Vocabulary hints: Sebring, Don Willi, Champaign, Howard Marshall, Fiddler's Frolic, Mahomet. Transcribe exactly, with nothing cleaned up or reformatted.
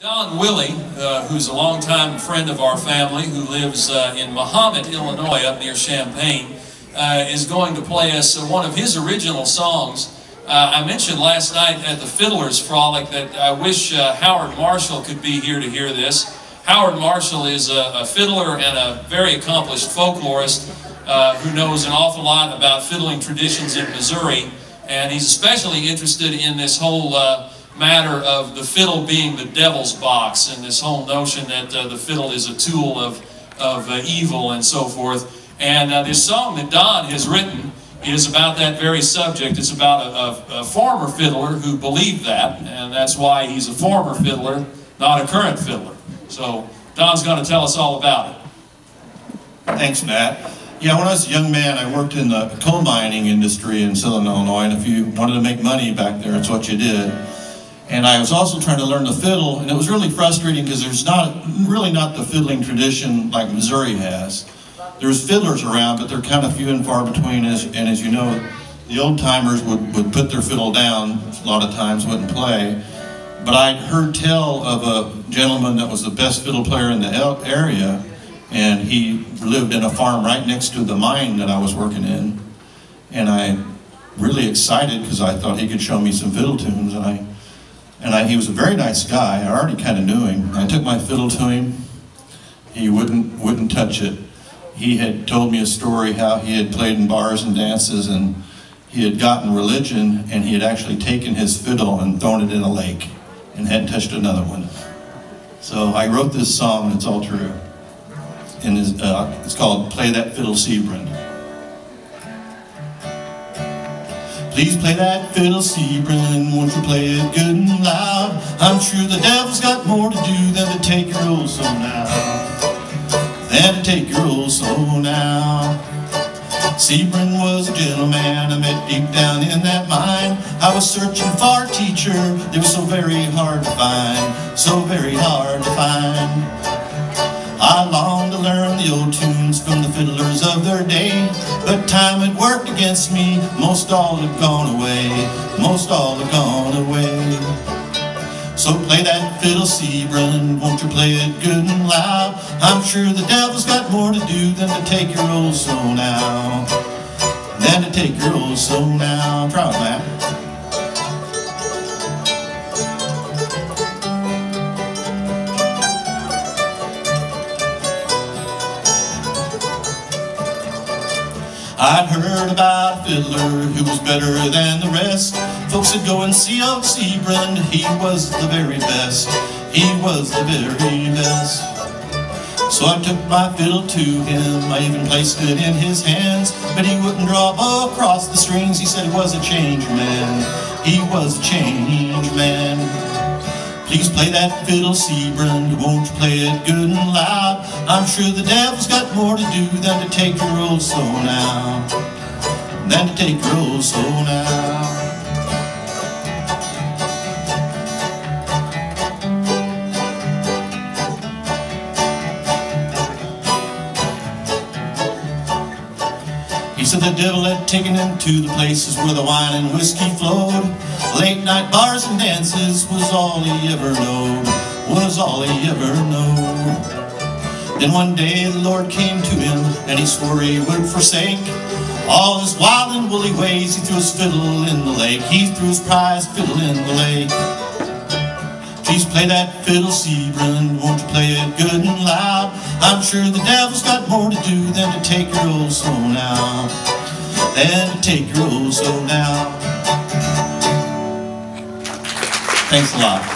Don Willi, uh, who's a longtime friend of our family, who lives uh, in Mahomet, Illinois, up near Champaign, uh, is going to play us one of his original songs. Uh, I mentioned last night at the Fiddler's Frolic that I wish uh, Howard Marshall could be here to hear this. Howard Marshall is a, a fiddler and a very accomplished folklorist uh, who knows an awful lot about fiddling traditions in Missouri, and he's especially interested in this whole uh, matter of the fiddle being the devil's box, and this whole notion that uh, the fiddle is a tool of, of uh, evil and so forth. And uh, this song that Don has written is about that very subject. It's about a, a, a former fiddler who believed that, and that's why he's a former fiddler, not a current fiddler. So Don's going to tell us all about it. Thanks, Matt. Yeah, when I was a young man, I worked in the coal mining industry in Southern Illinois, and if you wanted to make money back there, that's what you did. And I was also trying to learn the fiddle, and it was really frustrating because there's not really not the fiddling tradition like Missouri has. There's fiddlers around, but they're kind of few and far between, as, and as you know, the old-timers would, would put their fiddle down, a lot of times wouldn't play. But I'd heard tell of a gentleman that was the best fiddle player in the area, and he lived in a farm right next to the mine that I was working in. And I really excited because I thought he could show me some fiddle tunes, and I And I, he was a very nice guy. I already kind of knew him. I took my fiddle to him. He wouldn't wouldn't touch it. He had told me a story how he had played in bars and dances, and he had gotten religion, and he had actually taken his fiddle and thrown it in a lake and hadn't touched another one. So I wrote this song, and it's all true. And it's, uh, it's called "Play That Fiddle, Sebring." Please play that fiddle, Sebring, won't you play it good and loud? I'm sure the devil's got more to do than to take your old soul now, than to take your old soul now. Sebring was a gentleman I met deep down in that mine. I was searching for a teacher, it was so very hard to find, so very hard to find. I longed to learn the old tunes from the fiddlers of their day, but time had worked against me, most all had gone away, most all had gone away. So play that fiddle, Sebring, won't you play it good and loud? I'm sure the devil's got more to do than to take your old soul now, than to take your old soul now. Try that. I'd heard about a fiddler who was better than the rest. Folks would go and see old Sebring, he was the very best, he was the very best. So I took my fiddle to him, I even placed it in his hands, but he wouldn't draw across the strings, he said he was a change man, he was a change man. Please play that fiddle, Sebring, won't you play it good and loud? I'm sure the devil's got more to do than to take your old soul now, than to take your old soul now. He said the devil had taken him to the places where the wine and whiskey flowed. Late night bars and dances was all he ever knowed, was all he ever knowed. Then one day the Lord came to him and he swore he would forsake all his wild and woolly ways. He threw his fiddle in the lake, he threw his prized fiddle in the lake. Please play that fiddle, Sebring, won't you play it good and loud? I'm sure the devil's got more to do than to take your old soul now, than to take your old soul now. Thanks a lot.